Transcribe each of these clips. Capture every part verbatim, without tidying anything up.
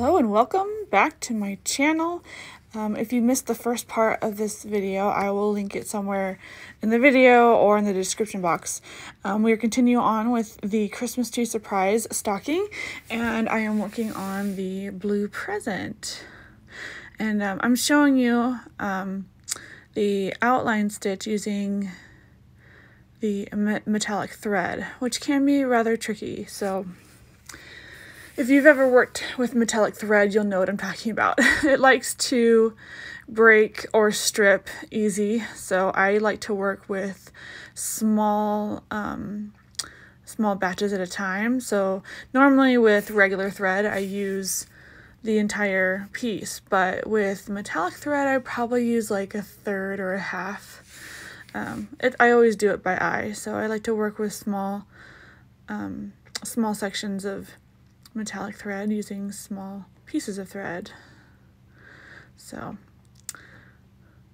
Hello and welcome back to my channel. Um, if you missed the first part of this video, I will link it somewhere in the video or in the description box. Um, we are continuing on with the Christmas tree surprise stocking, and I am working on the blue present. And um, I'm showing you um, the outline stitch using the me- metallic thread, which can be rather tricky. So if you've ever worked with metallic thread, you'll know what I'm talking about. It likes to break or strip easy, so I like to work with small, um, small batches at a time. So normally with regular thread, I use the entire piece, but with metallic thread, I probably use like a third or a half. Um, it, I always do it by eye, so I like to work with small, um, small sections of metallic thread using small pieces of thread. So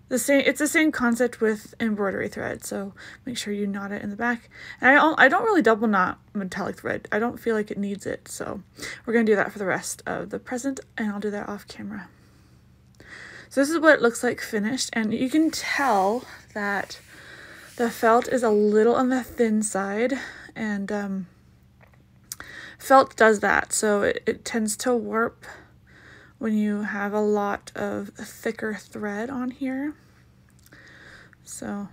the same it's the same concept with embroidery thread, so make sure you knot it in the back. And I, I don't really double knot metallic thread. I don't feel like it needs it, so we're gonna do that for the rest of the present, and I'll do that off camera. So this is what it looks like finished, and you can tell that the felt is a little on the thin side, and um, felt does that, so it, it tends to warp when you have a lot of thicker thread on here. So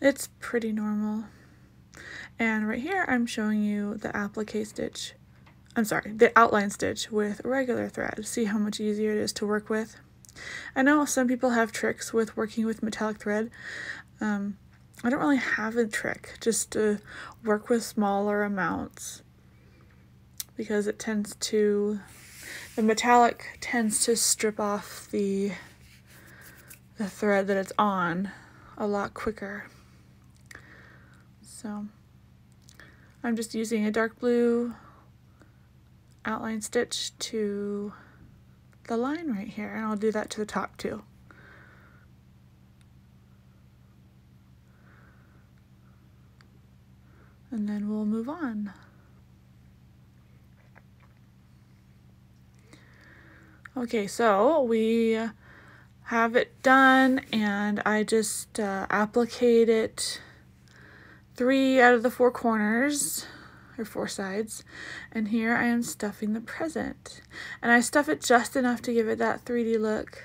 it's pretty normal. And right here I'm showing you the applique stitch, I'm sorry, the outline stitch with regular thread. See how much easier it is to work with? I know some people have tricks with working with metallic thread. Um, I don't really have a trick, just to work with smaller amounts, because it tends to, the metallic tends to strip off the, the thread that it's on a lot quicker. So I'm just using a dark blue outline stitch to the line right here, and I'll do that to the top too. And then we'll move on. Okay, so we have it done, and I just uh, appliqued it three out of the four corners, or four sides, and here I am stuffing the present. And I stuff it just enough to give it that three D look.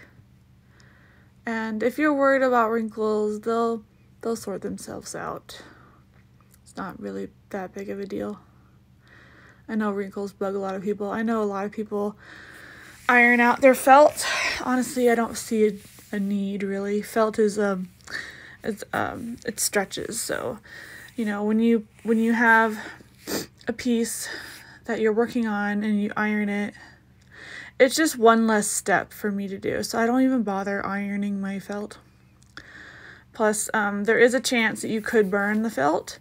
And if you're worried about wrinkles, they'll, they'll sort themselves out. It's not really that big of a deal. I know wrinkles bug a lot of people. I know a lot of people iron out their felt. Honestly, I don't see a, a need really. Felt is um, it's um, it stretches. So, you know, when you when you have a piece that you're working on and you iron it, it's just one less step for me to do. So I don't even bother ironing my felt. Plus, um, there is a chance that you could burn the felt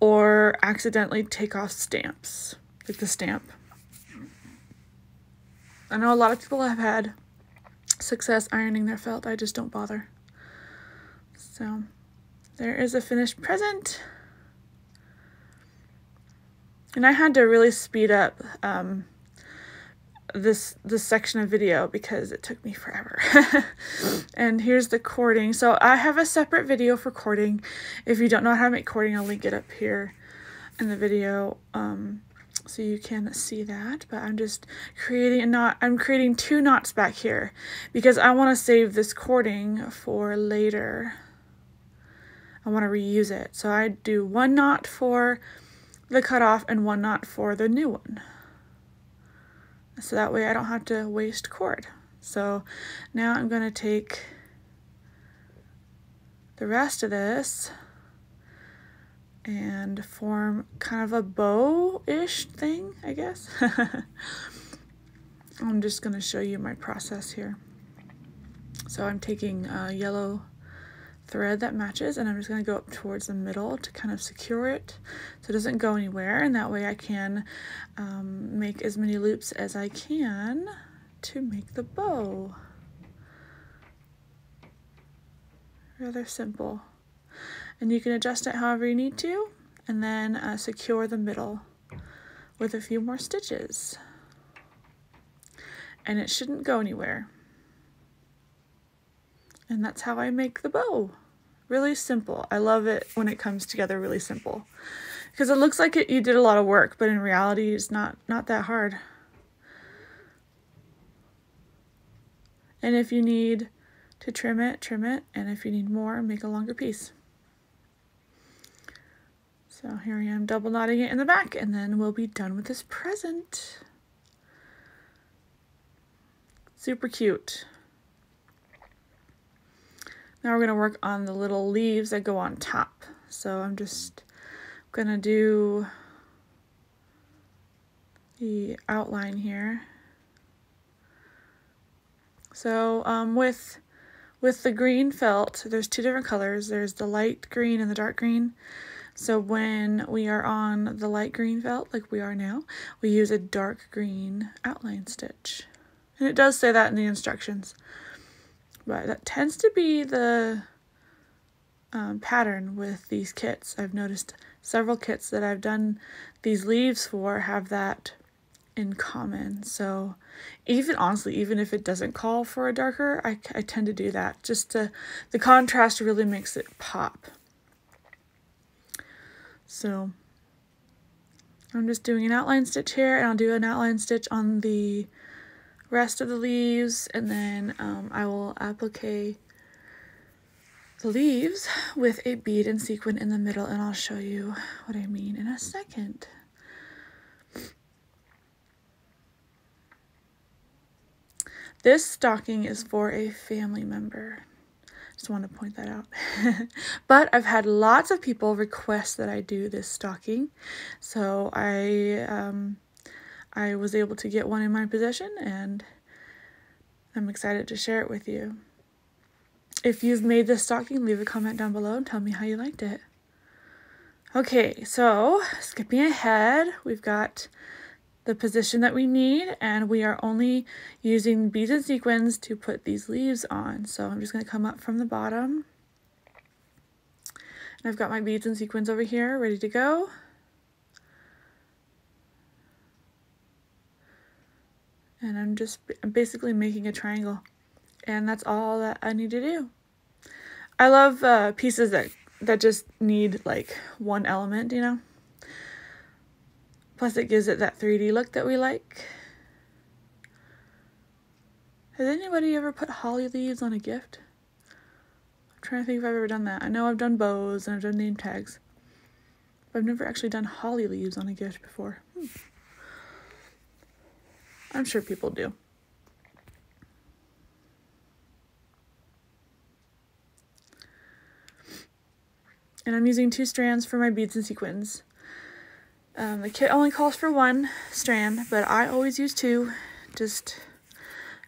or accidentally take off stamps, like the stamp. I know a lot of people have had success ironing their felt. I just don't bother. So there is a finished present. And I had to really speed up um, this, this section of video because it took me forever. And here's the cording. So I have a separate video for cording. If you don't know how to make cording, I'll link it up here in the video. Um, so you can see that, but I'm just creating a knot. I'm creating two knots back here because I want to save this cording for later. I want to reuse it. So I do one knot for the cutoff and one knot for the new one. So that way I don't have to waste cord. So now I'm going to take the rest of this and form kind of a bow-ish thing, I guess. I'm just going to show you my process here. So I'm taking a yellow thread that matches, and I'm just going to go up towards the middle to kind of secure it so it doesn't go anywhere, and that way I can um, make as many loops as I can to make the bow. Rather simple. And you can adjust it however you need to, and then uh, secure the middle with a few more stitches. and it shouldn't go anywhere. And that's how I make the bow. Really simple. I love it when it comes together really simple, because it looks like it, you did a lot of work, but in reality it's not not that hard. And if you need to trim it, trim it, and if you need more, make a longer piece. So here I am double knotting it in the back, and then we'll be done with this present. Super cute. Now we're going to work on the little leaves that go on top. So I'm just going to do the outline here. So um, with, with the green felt, there's two different colors. There's the light green and the dark green. So when we are on the light green felt, like we are now, we use a dark green outline stitch. And it does say that in the instructions. But that tends to be the um, pattern with these kits. I've noticed several kits that I've done these leaves for have that in common. So even honestly, even if it doesn't call for a darker, I, I tend to do that just to, the contrast really makes it pop. So I'm just doing an outline stitch here, and I'll do an outline stitch on the rest of the leaves, and then um, I will applique the leaves with a bead and sequin in the middle, and I'll show you what I mean in a second. This stocking is for a family member. Just want to point that out. But I've had lots of people request that I do this stocking, so I um, I was able to get one in my possession, and I'm excited to share it with you. If you've made this stocking, leave a comment down below and tell me how you liked it. Okay, so skipping ahead, we've got the position that we need, and we are only using beads and sequins to put these leaves on. So I'm just going to come up from the bottom, and I've got my beads and sequins over here ready to go. And I'm just basically making a triangle, and that's all that I need to do. I love uh, pieces that that just need like one element, you know. Plus it gives it that three D look that we like. Has anybody ever put holly leaves on a gift? I'm trying to think if I've ever done that. I know I've done bows and I've done name tags, but I've never actually done holly leaves on a gift before. Hmm. I'm sure people do. And I'm using two strands for my beads and sequins. Um, the kit only calls for one strand, but I always use two, just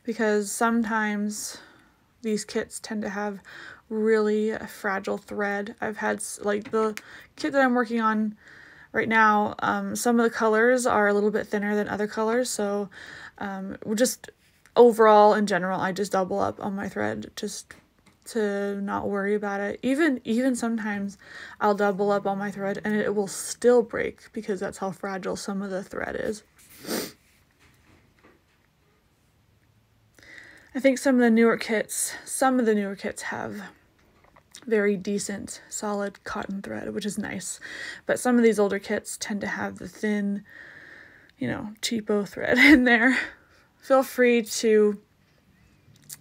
because sometimes these kits tend to have really fragile thread. I've had, like, the kit that I'm working on right now, um, some of the colors are a little bit thinner than other colors, so um, just overall in general, I just double up on my thread just to not worry about it. Even even sometimes I'll double up on my thread and it will still break because that's how fragile some of the thread is. I think some of the newer kits, some of the newer kits have very decent solid cotton thread, which is nice, but some of these older kits tend to have the thin, you know, cheapo thread in there. Feel free to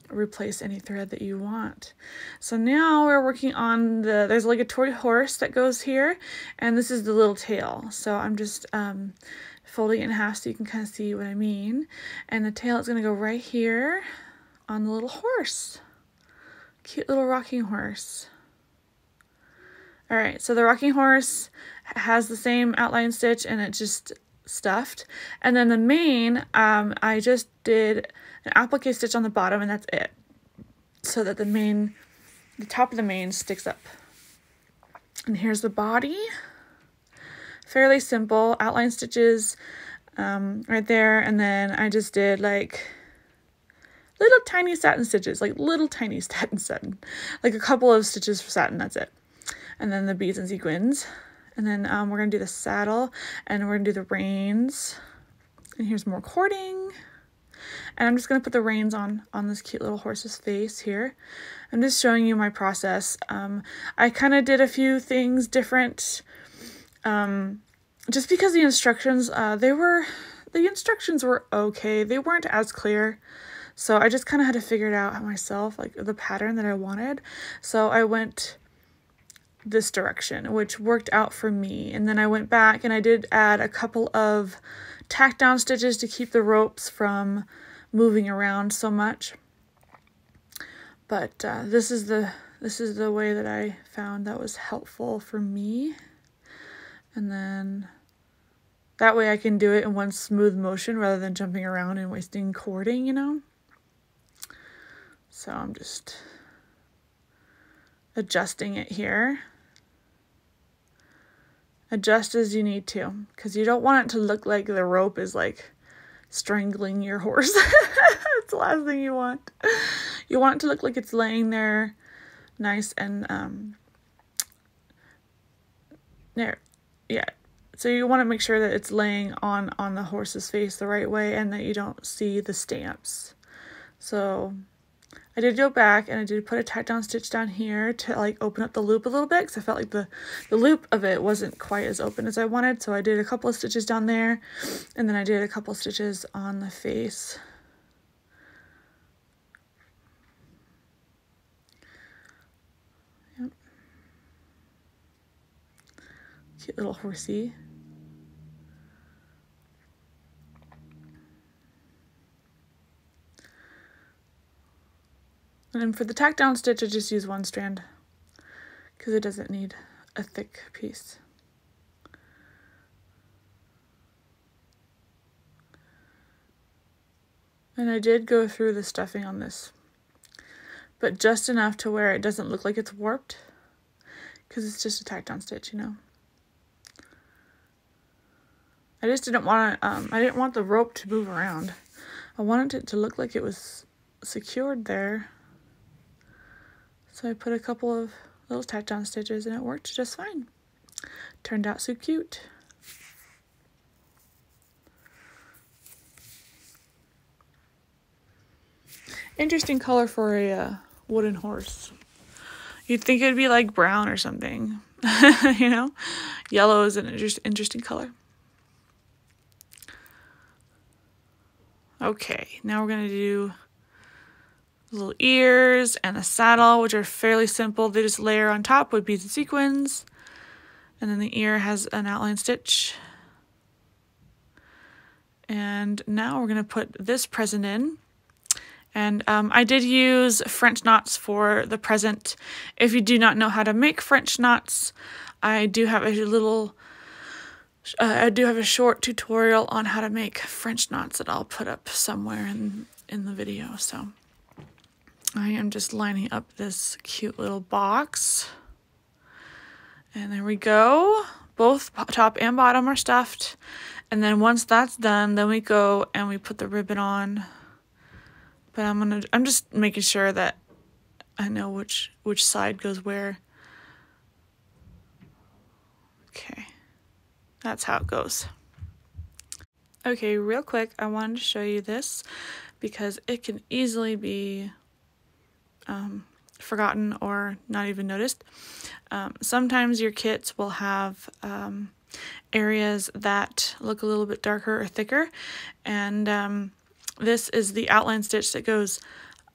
replace any thread that you want. So now we're working on the, there's like a toy horse that goes here, and this is the little tail. So I'm just um, folding it in half so you can kind of see what I mean. And the tail is going to go right here on the little horse. Cute little rocking horse. All right, so the rocking horse has the same outline stitch, and it just stuffed. And then the mane, um, I just did an applique stitch on the bottom, and that's it, so that the mane, the top of the mane sticks up. And here's the body. Fairly simple outline stitches um, right there, and then I just did like little tiny satin stitches, like little tiny satin satin, like a couple of stitches for satin, that's it. And then the beads and sequins. And then um, we're going to do the saddle, and we're going to do the reins. And here's more cording. And I'm just going to put the reins on on this cute little horse's face here. I'm just showing you my process. Um, I kind of did a few things different, um, just because the instructions, uh, they were, the instructions were okay. They weren't as clear. So I just kind of had to figure it out myself, like the pattern that I wanted. So I went this direction, which worked out for me. And then I went back and I did add a couple of tack down stitches to keep the ropes from moving around so much. But uh, this is the this is the way that I found that was helpful for me. And then that way I can do it in one smooth motion rather than jumping around and wasting cording, you know? So I'm just adjusting it here. Adjust as you need to, because you don't want it to look like the rope is like strangling your horse. That's the last thing you want. You want it to look like it's laying there nice and um there. Yeah, so you want to make sure that it's laying on on the horse's face the right way and that you don't see the stamps. So I did go back and I did put a tack down stitch down here to like open up the loop a little bit, because I felt like the, the loop of it wasn't quite as open as I wanted. So I did a couple of stitches down there, and then I did a couple of stitches on the face. Yep. Cute little horsey. And for the tack down stitch, I just use one strand because it doesn't need a thick piece. And I did go through the stuffing on this, but just enough to where it doesn't look like it's warped, because it's just a tack down stitch, you know. I just didn't want to, um, I didn't want the rope to move around. I wanted it to look like it was secured there. So I put a couple of little tack down stitches and it worked just fine. Turned out so cute. Interesting color for a uh, wooden horse. You'd think it'd be like brown or something, you know? Yellow is an inter- interesting color. Okay, now we're gonna do little ears and a saddle, which are fairly simple. They just layer on top with beads and sequins, and then the ear has an outline stitch. And now we're gonna put this present in, and um, I did use French knots for the present. If you do not know how to make French knots, I do have a little uh, I do have a short tutorial on how to make French knots that I'll put up somewhere in in the video. So I am just lining up this cute little box, and there we go. Both top and bottom are stuffed, and then once that's done, then we go and we put the ribbon on. But I'm gonna, I'm just making sure that I know which which side goes where. Okay, that's how it goes. Okay, real quick, I wanted to show you this because it can easily be Um, forgotten or not even noticed. Um, sometimes your kits will have um, areas that look a little bit darker or thicker, and um, this is the outline stitch that goes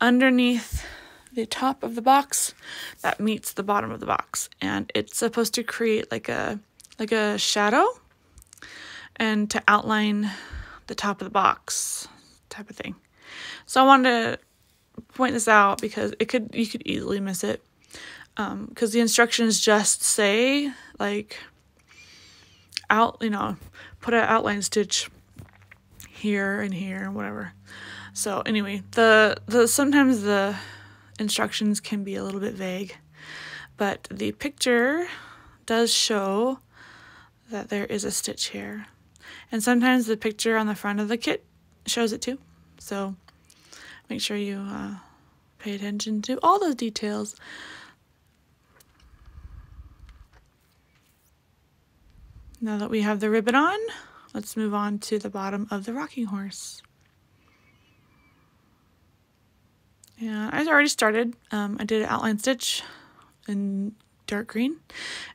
underneath the top of the box that meets the bottom of the box, and it's supposed to create like a like a shadow and to outline the top of the box type of thing. So I wanted to point this out because it could you could easily miss it, um because the instructions just say like out you know put an outline stitch here and here and whatever. So anyway, the the sometimes the instructions can be a little bit vague, but the picture does show that there is a stitch here, and sometimes the picture on the front of the kit shows it too. So make sure you uh, pay attention to all those details. Now that we have the ribbon on, let's move on to the bottom of the rocking horse. And I already started. Um, I did an outline stitch in dark green.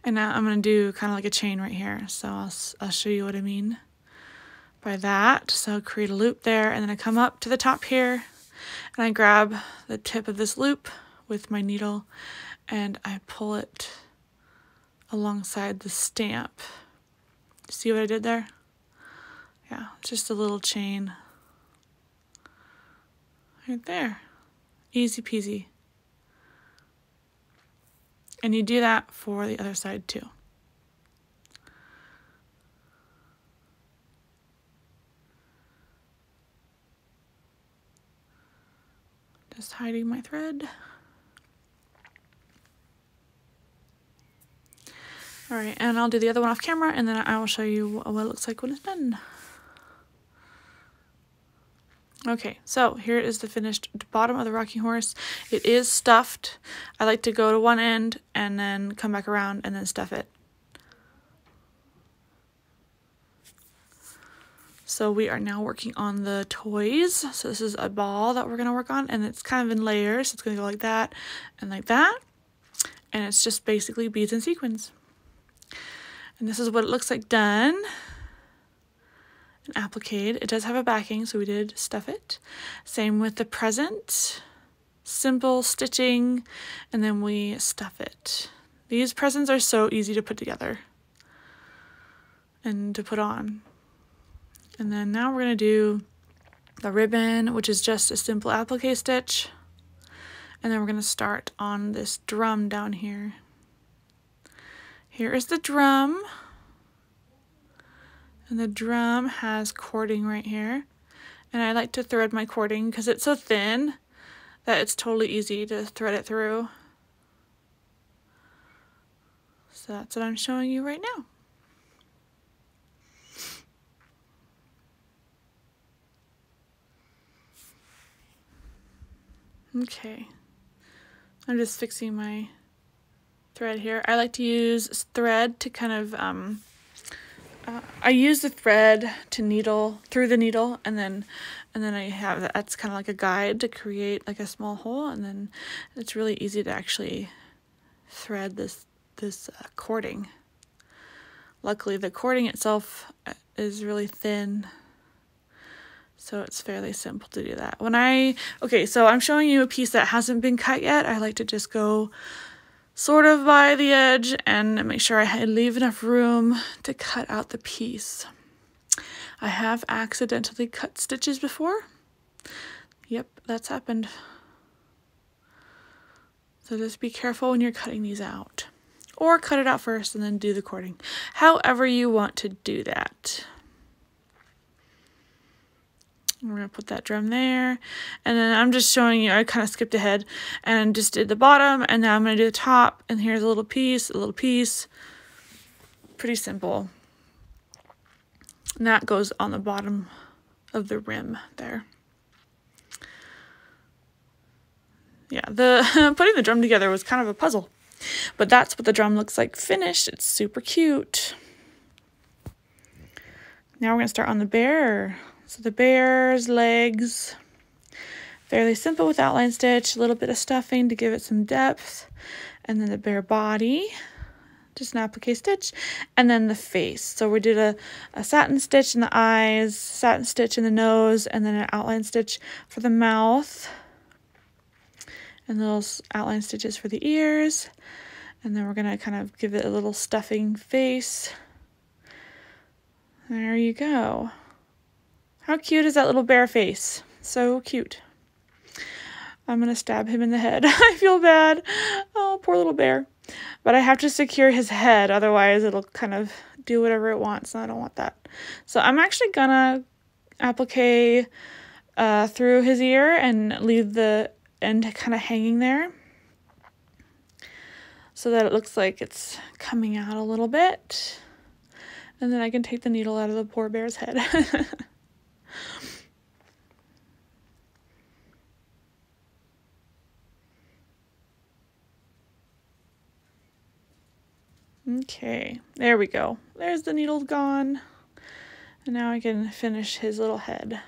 And now I'm going to do kind of like a chain right here. So I'll, I'll show you what I mean by that. So I'll create a loop there, and then I come up to the top here and I grab the tip of this loop with my needle and I pull it alongside the stamp. See what I did there? Yeah, just a little chain right there. Easy peasy. And you do that for the other side too. Just hiding my thread. All right, and I'll do the other one off camera, and then I will show you what it looks like when it's done. Okay, so here is the finished bottom of the rocking horse. It is stuffed. I like to go to one end and then come back around and then stuff it. So we are now working on the toys. So this is a ball that we're gonna work on, and it's kind of in layers. So it's gonna go like that and like that. And it's just basically beads and sequins. And this is what it looks like done and appliqued. It does have a backing, so we did stuff it. Same with the present, simple stitching, and then we stuff it. These presents are so easy to put together and to put on. And then now we're gonna do the ribbon, which is just a simple applique stitch. And then we're gonna start on this drum down here. Here is the drum, and the drum has cording right here, and I like to thread my cording because it's so thin that it's totally easy to thread it through. So that's what I'm showing you right now. Okay, I'm just fixing my thread here. I like to use thread to kind of, um, uh, I use the thread to needle, through the needle, and then and then I have, that's kind of like a guide to create like a small hole, and then it's really easy to actually thread this, this uh, cording. Luckily the cording itself is really thin, so it's fairly simple to do that. When I, okay, so I'm showing you a piece that hasn't been cut yet. I like to just go sort of by the edge and make sure I leave enough room to cut out the piece. I have accidentally cut stitches before. Yep, that's happened. So just be careful when you're cutting these out, or cut it out first and then do the cording. However you want to do that. We're gonna put that drum there, and then I'm just showing you, I kind of skipped ahead and just did the bottom, and now I'm gonna do the top, and here's a little piece, a little piece. Pretty simple. And that goes on the bottom of the rim there. Yeah, the putting the drum together was kind of a puzzle, but that's what the drum looks like finished. It's super cute. Now we're gonna start on the bear. So the bear's legs, fairly simple with outline stitch, a little bit of stuffing to give it some depth, and then the bear body, just an applique stitch, and then the face. So we did a, a satin stitch in the eyes, satin stitch in the nose, and then an outline stitch for the mouth, and little outline stitches for the ears, and then we're gonna kind of give it a little stuffing face. There you go. How cute is that little bear face? So cute. I'm gonna stab him in the head. I feel bad. Oh, poor little bear. But I have to secure his head, otherwise it'll kind of do whatever it wants, and I don't want that. So I'm actually gonna applique uh, through his ear and leave the end kind of hanging there so that it looks like it's coming out a little bit. And then I can take the needle out of the poor bear's head. Okay, there we go. There's the needle gone. And now I can finish his little head.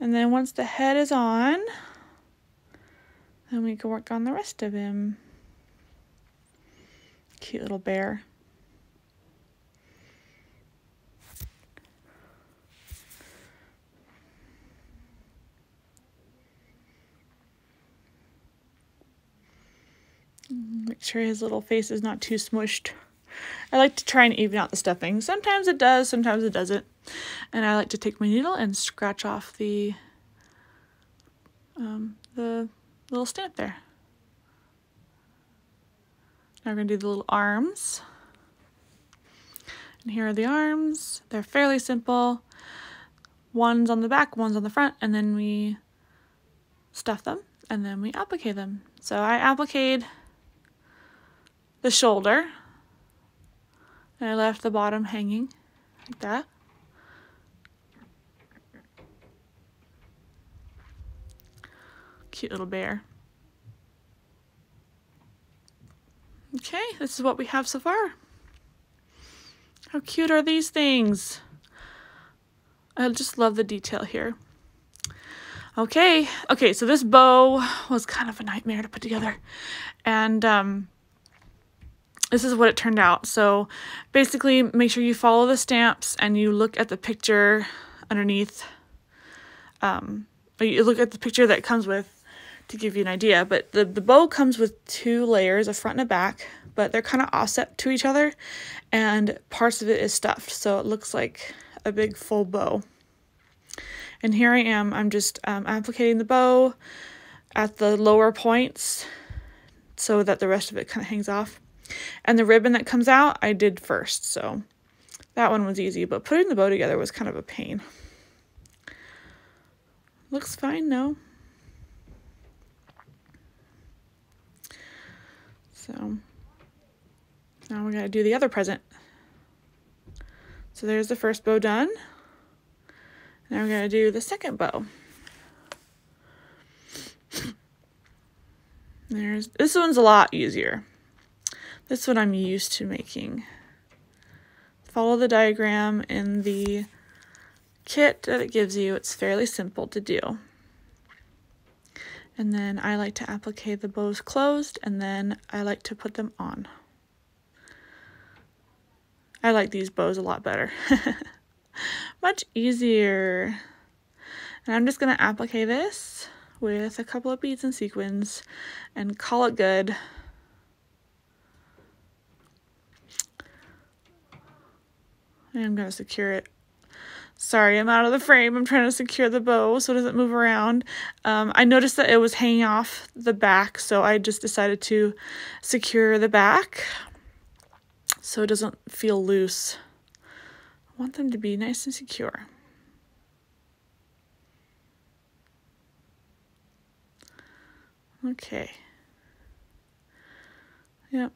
And then once the head is on, then we can work on the rest of him. Cute little bear. Make sure his little face is not too smushed. I like to try and even out the stuffing. Sometimes it does, sometimes it doesn't. And I like to take my needle and scratch off the um, the little stamp there. Now we're going to do the little arms. And here are the arms. They're fairly simple. One's on the back, one's on the front, and then we stuff them and then we applique them. So I appliqued the shoulder. And I left the bottom hanging like that. Cute little bear. Okay, this is what we have so far. How cute are these things? I just love the detail here. Okay, okay, so this bow was kind of a nightmare to put together. And, um... this is what it turned out. So basically make sure you follow the stamps and you look at the picture underneath. Um, you look at the picture that comes with to give you an idea. But the, the bow comes with two layers, a front and a back, but they're kind of offset to each other and parts of it is stuffed. So it looks like a big full bow. And here I am, I'm just um, applicating the bow at the lower points so that the rest of it kind of hangs off. And the ribbon that comes out, I did first, so that one was easy, but putting the bow together was kind of a pain. Looks fine, though. So, now we're going to do the other present. So there's the first bow done. Now we're going to do the second bow. There's, this one's a lot easier. This is what I'm used to making. Follow the diagram in the kit that it gives you. It's fairly simple to do. And then I like to applique the bows closed, and then I like to put them on. I like these bows a lot better. Much easier. And I'm just gonna applique this with a couple of beads and sequins and call it good. I'm going to secure it. Sorry, I'm out of the frame. I'm trying to secure the bow so it doesn't move around. Um, I noticed that it was hanging off the back, so I just decided to secure the back so it doesn't feel loose. I want them to be nice and secure. Okay. Yep.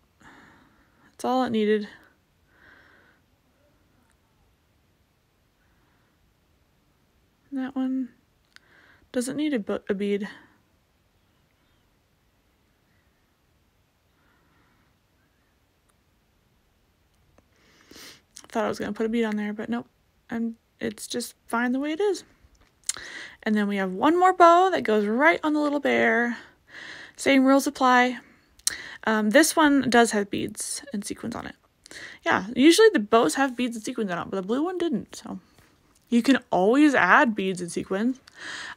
That's all it needed. That one doesn't need a, a bead. I thought I was gonna put a bead on there, but nope. I'm, it's just fine the way it is. And then we have one more bow that goes right on the little bear. Same rules apply. Um, this one does have beads and sequins on it. Yeah, usually the bows have beads and sequins on it, but the blue one didn't, so. You can always add beads and sequins.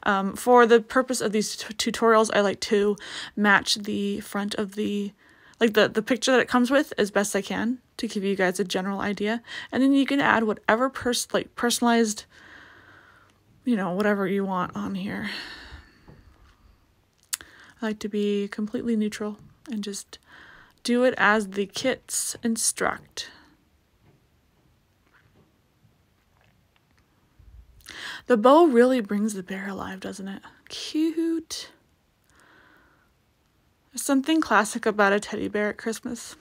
Um, for the purpose of these tutorials, I like to match the front of the, like the, the picture that it comes with as best I can to give you guys a general idea. And then you can add whatever pers like personalized, you know, whatever you want on here. I like to be completely neutral and just do it as the kits instruct. The bow really brings the bear alive, doesn't it? Cute. There's something classic about a teddy bear at Christmas.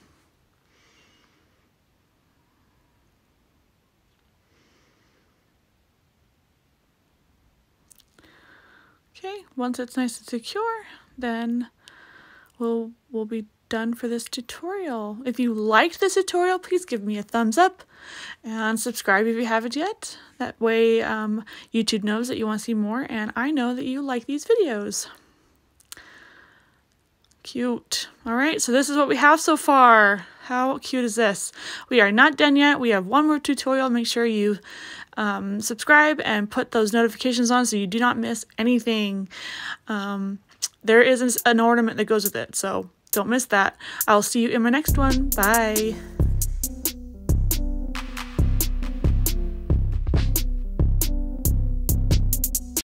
Okay, once it's nice and secure, then we'll we'll be done for this tutorial. If you liked this tutorial, please give me a thumbs up and subscribe if you haven't yet. That way um, YouTube knows that you want to see more, and I know that you like these videos. Cute. All right, so this is what we have so far. How cute is this? We are not done yet. We have one more tutorial. Make sure you um, subscribe and put those notifications on so you do not miss anything. Um, there is an ornament that goes with it, so don't miss that. I'll see you in my next one. Bye.